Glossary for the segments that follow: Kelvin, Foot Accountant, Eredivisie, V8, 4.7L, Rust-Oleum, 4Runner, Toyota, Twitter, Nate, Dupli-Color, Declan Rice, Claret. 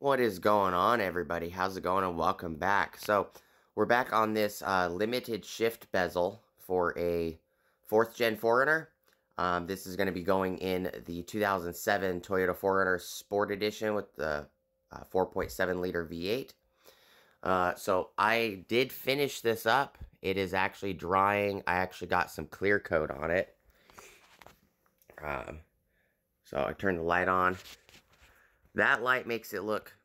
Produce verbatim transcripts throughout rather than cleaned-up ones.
What is going on, everybody? How's it going, and welcome back. So we're back on this uh, limited shift bezel for a fourth gen four runner. Um, this is going to be going in the two thousand seven Toyota four runner Sport Edition with the uh, four point seven liter V eight. Uh, so I did finish this up. It is actually drying. I actually got some clear coat on it. Um, so I turned the light on. That light makes it look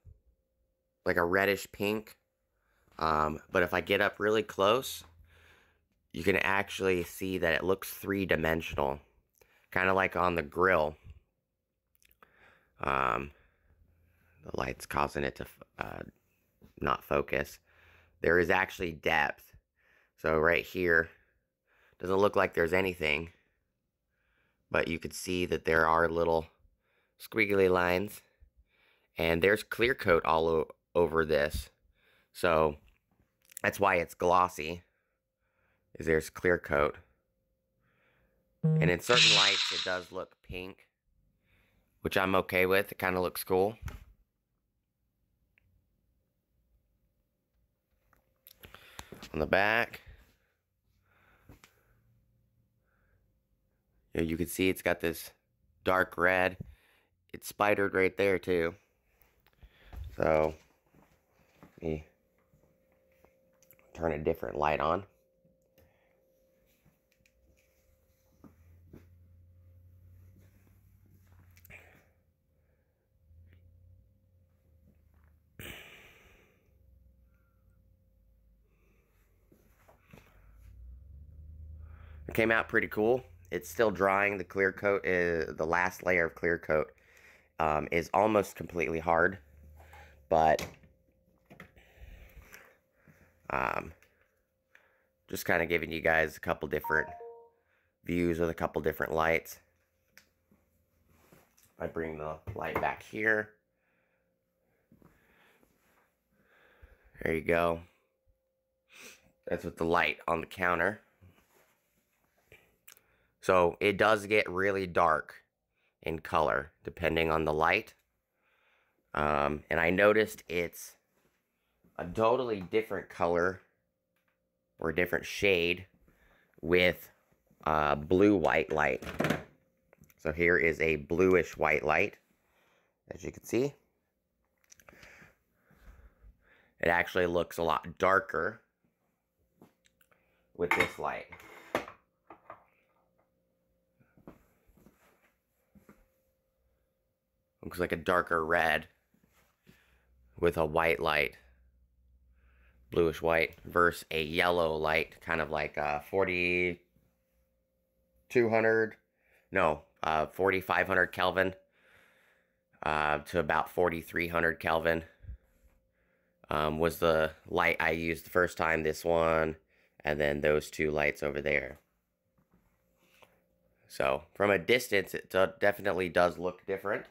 like a reddish pink. Um, but if I get up really close, you can actually see that it looks three-dimensional. Kind of like on the grill. Um, the light's causing it to uh, not focus. There is actually depth. So right here, doesn't look like there's anything. But you could see that there are little squiggly lines. And there's clear coat all over this. So that's why it's glossy, is there's clear coat. And in certain lights, it does look pink, which I'm okay with. It kind of looks cool. On the back, you can see it's got this dark red. It's spidered right there, too. So, let me turn a different light on. It came out pretty cool. It's still drying. The clear coat is, the last layer of clear coat um, is almost completely hard. But, um, just kind of giving you guys a couple different views with a couple different lights. I bring the light back here. There you go. That's with the light on the counter. So it does get really dark in color depending on the light. Um, and I noticed it's a totally different color or a different shade with uh, blue-white light. So here is a bluish-white light, as you can see. It actually looks a lot darker with this light. Looks like a darker red with a white light, bluish white, versus a yellow light, kind of like a forty-two hundred, no, uh, forty-five hundred Kelvin uh, to about forty-three hundred Kelvin um, was the light I used the first time, this one, and then those two lights over there. So from a distance, it definitely does look different.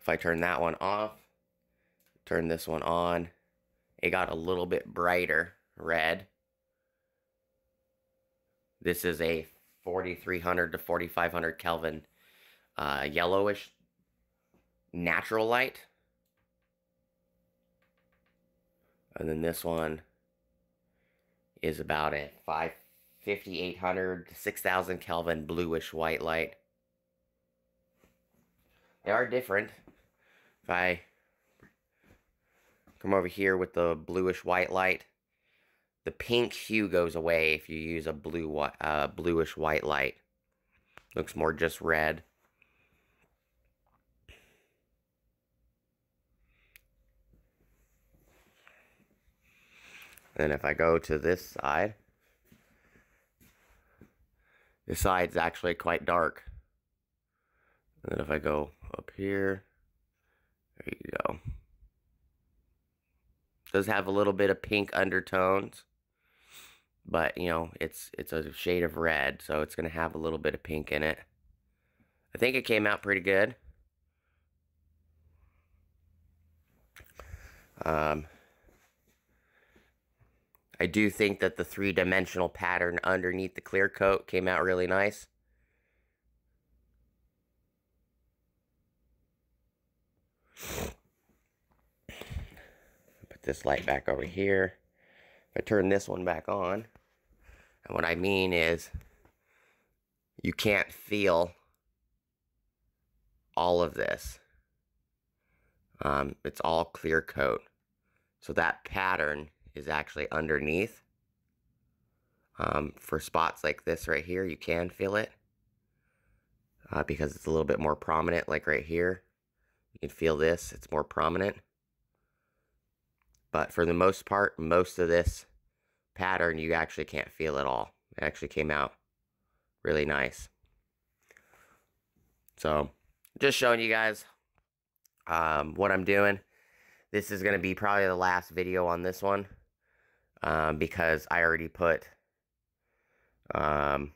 If I turn that one off, turn this one on, it got a little bit brighter red. This is a forty-three hundred to forty-five hundred Kelvin uh, yellowish natural light. And then this one is about a fifty-eight hundred to six thousand Kelvin bluish white light. They are different. If I come over here with the bluish white light, the pink hue goes away if you use a blue, uh, bluish white light. Looks more just red. And if I go to this side, this side's actually quite dark. And then if I go up here, there you go. Does have a little bit of pink undertones, but you know, it's it's a shade of red, so it's going to have a little bit of pink in it. I think it came out pretty good. Um, I do think that the three-dimensional pattern underneath the clear coat came out really nice. put this light back over here. If I turn this one back on, and what I mean is you can't feel all of this. Um, it's all clear coat. So that pattern is actually underneath. Um, for spots like this right here, you can feel it. Uh, because it's a little bit more prominent, like right here. You can feel this, it's more prominent. But for the most part, most of this pattern, you actually can't feel at all. It actually came out really nice. So, just showing you guys um, what I'm doing. This is going to be probably the last video on this one. Um, because I already put, um,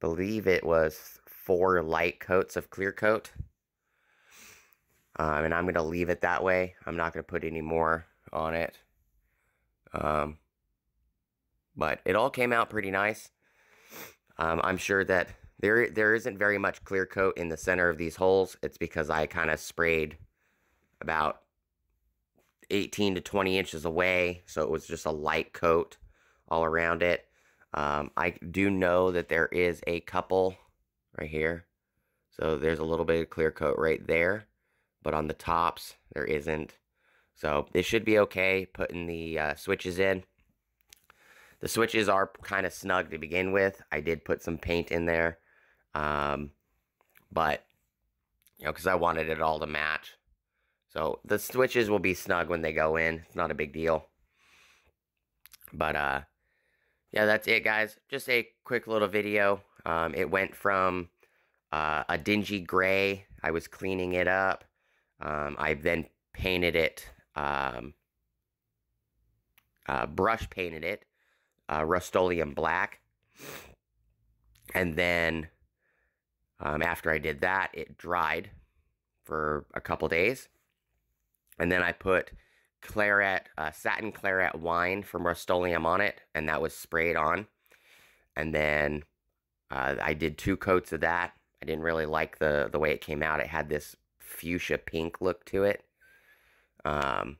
believe it was four light coats of clear coat. Um, and I'm going to leave it that way. I'm not going to put any more on it. Um, but it all came out pretty nice. Um, I'm sure that there there isn't very much clear coat in the center of these holes. It's because I kind of sprayed about eighteen to twenty inches away. So it was just a light coat all around it. Um, I do know that there is a couple right here. So there's a little bit of clear coat right there. But on the tops, there isn't. So this should be okay putting the uh, switches in. The switches are kind of snug to begin with. I did put some paint in there. Um, but, you know, because I wanted it all to match. So the switches will be snug when they go in. It's not a big deal. But, uh, yeah, that's it, guys. Just a quick little video. Um, it went from uh, a dingy gray. I was cleaning it up. Um, I then painted it, um, uh, brush painted it, uh, Rust-Oleum black. And then um, after I did that, it dried for a couple days. And then I put Claret, uh, satin Claret wine from Rust-Oleum on it, and that was sprayed on. And then uh, I did two coats of that. I didn't really like the, the way it came out. It had this fuchsia pink look to it. Um,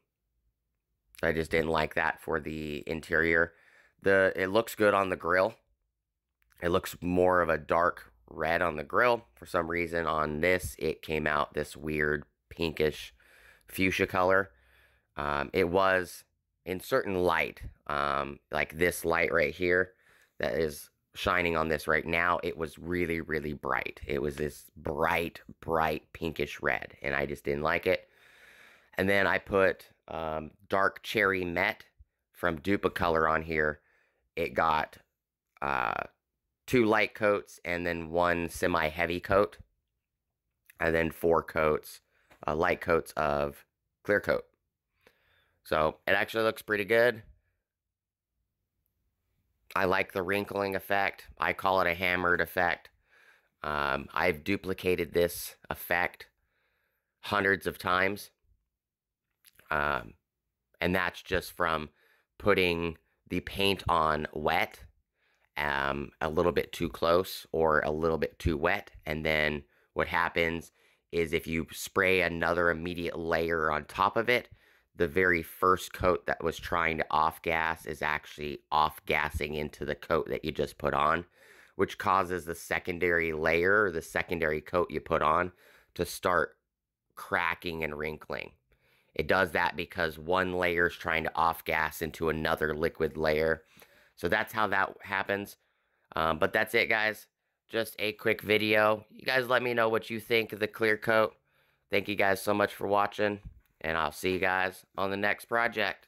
I just didn't like that for the interior. The it looks good on the grill. It looks more of a dark red on the grill. For some reason on this, it came out this weird pinkish fuchsia color. Um, it was in certain light, um, like this light right here that is shining on this right now, it was really, really bright. It was this bright, bright pinkish red, and I just didn't like it. And then I put um, dark cherry met from Dupli-Color on here. It got uh, two light coats and then one semi-heavy coat, and then four coats, uh, light coats of clear coat. So it actually looks pretty good. I like the wrinkling effect. I call it a hammered effect. Um, I've duplicated this effect hundreds of times. Um, and that's just from putting the paint on wet, um, a little bit too close or a little bit too wet. And then what happens is if you spray another immediate layer on top of it, the very first coat that was trying to off-gas is actually off-gassing into the coat that you just put on, which causes the secondary layer, the secondary coat you put on, to start cracking and wrinkling. It does that because one layer is trying to off-gas into another liquid layer. So that's how that happens. Um, but that's it, guys. Just a quick video. You guys let me know what you think of the clear coat. Thank you guys so much for watching. And I'll see you guys on the next project.